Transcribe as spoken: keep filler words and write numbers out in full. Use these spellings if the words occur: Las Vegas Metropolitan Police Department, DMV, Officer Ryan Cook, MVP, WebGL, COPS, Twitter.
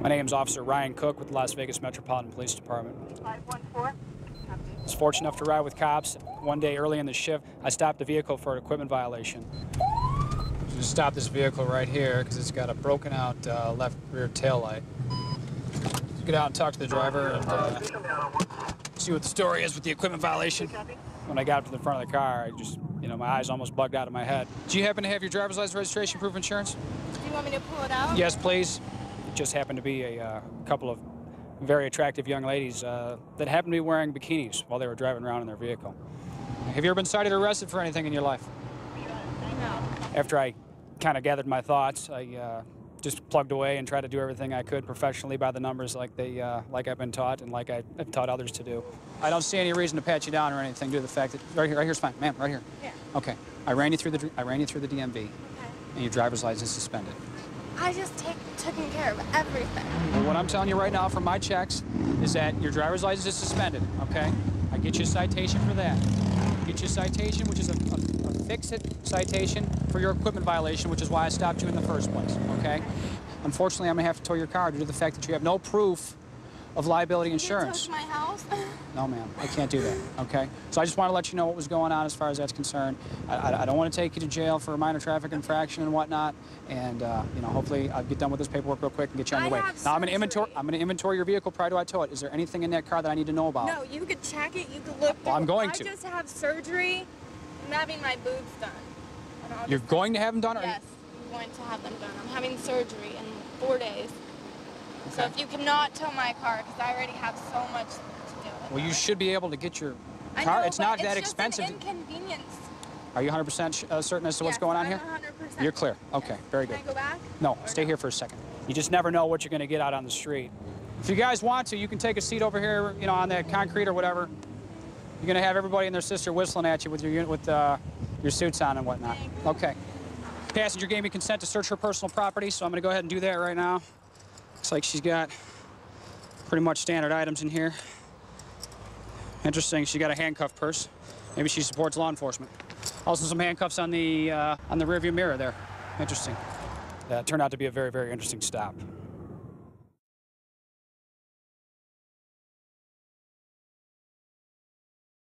My name is Officer Ryan Cook with the Las Vegas Metropolitan Police Department. five one four. I was fortunate enough to ride with cops. One day early in the shift, I stopped a vehicle for an equipment violation. I'm gonna stop this vehicle right here because it's got a broken out uh, left rear taillight. Get out and talk to the driver and uh, see what the story is with the equipment violation. When I got up to the front of the car, I just, you know, my eyes almost bugged out of my head. Do you happen to have your driver's license, registration, proof of insurance? Do you want me to pull it out? Yes, please. It just happened to be a uh, couple of very attractive young ladies uh, that happened to be wearing bikinis while they were driving around in their vehicle. Have you ever been cited or arrested for anything in your life? No. After I kind of gathered my thoughts, I uh, just plugged away and tried to do everything I could professionally by the numbers, like they, uh, like I've been taught and like I've taught others to do. I don't see any reason to pat you down or anything due to the fact that right here, right here's fine, ma'am, right here. Yeah. Okay. I ran you through the I ran you through the D M V, okay. And your driver's license suspended. I just take taking care of everything. Well, what I'm telling you right now from my checks is that your driver's license is suspended. Okay. I get you a citation for that. Get you a citation, which is a, a, a fix-it citation for your equipment violation, which is why I stopped you in the first place, okay? Unfortunately, I'm going to have to tow your car due to the fact that you have no proof of liability insurance. Can you tow to my house? No, ma'am. I can't do that, okay? So I just want to let you know what was going on as far as that's concerned. I, I, I don't want to take you to jail for a minor traffic infraction and whatnot, and, uh, you know, hopefully I'll get done with this paperwork real quick and get you on your way. Now, I'm going to inventory, I'm going to inventory your vehicle prior to I tow it. Is there anything in that car that I need to know about? No, you could check it. You could look. Well, I'm going to. I just have surgery. I'm having my boobs done. You're going to have them done? Or yes, I'm going to have them done. I'm having surgery in four days. Okay. So if you cannot tow my car, because I already have so much to do with Well, that. You should be able to get your car. I know, it's not that expensive. It's just an inconvenience. Are you one hundred percent uh, certain as to yes, what's going on I'm here? one hundred percent. You're clear. Okay, yes. Very good. Can I go back? No, stay no? here for a second. You just never know what you're going to get out on the street. If you guys want to, you can take a seat over here, you know, on that concrete or whatever. You're going to have everybody and their sister whistling at you with your unit with uh, your suits on and whatnot. Okay. Passenger gave me consent to search her personal property, so I'm going to go ahead and do that right now. Looks like she's got pretty much standard items in here. Interesting. She got a handcuff purse. Maybe she supports law enforcement. Also, some handcuffs on the uh, on the rearview mirror there. Interesting. That turned out to be a very, very interesting stop.